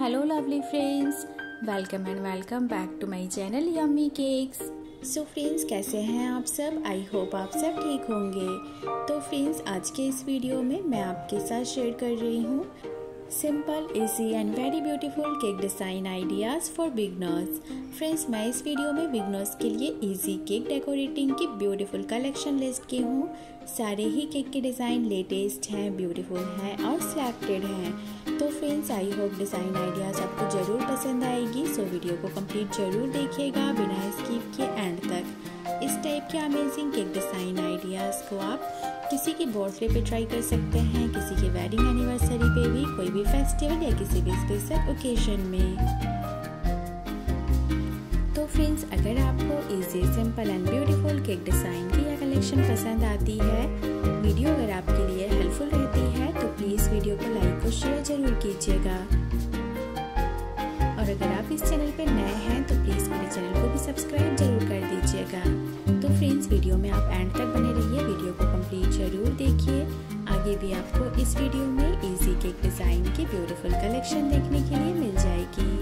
Hello lovely friends, welcome and welcome back to my channel yummy cakes. So friends, कैसे हैं आप सब? I hope आप सब ठीक होंगे। तो फ्रेंड्स, आज के इस वीडियो में मैं आपके साथ शेयर कर रही हूँ simple, easy and very beautiful cake design ideas for beginners. Friends, मैं इस वीडियो में बिगनर्स के लिए इजी केक डेकोरेटिंग की ब्यूटीफुल कलेक्शन लिस्ट की हूँ। सारे ही केक के डिज़ाइन लेटेस्ट हैं, ब्यूटीफुल हैं और सिलेक्टेड हैं। तो friends, I hope design ideas आपको ज़रूर पसंद आएगी। सो वीडियो को कंप्लीट ज़रूर देखिएगा बिना स्किप किए एंड तक। इस टाइप के अमेजिंग केक डिज़ाइन आइडियाज़ को आप किसी की बर्थडे पे ट्राई कर सकते हैं, किसी के वेडिंग एनिवर्सरी पे भी, कोई भी फेस्टिवल या किसी भी स्पेशल ओकेजन में। तो फ्रेंड्स, अगर आपको easy, simple and beautiful cake design की यह कलेक्शन पसंद आती है, वीडियो अगर आपके लिए हेल्पफुल रहती है तो प्लीज़ वीडियो को लाइक और शेयर ज़रूर कीजिएगा। और अगर आप इस चैनल पर नए हैं तो प्लीज़ मेरे चैनल को भी सब्सक्राइब जरूर कर दीजिएगा। तो फ्रेंड्स, वीडियो में आप एंड तक बने रहिए, वीडियो को कंप्लीट जरूर देखिए। आगे भी आपको इस वीडियो में इजी केक डिज़ाइन की ब्यूटीफुल कलेक्शन देखने के लिए मिल जाएगी।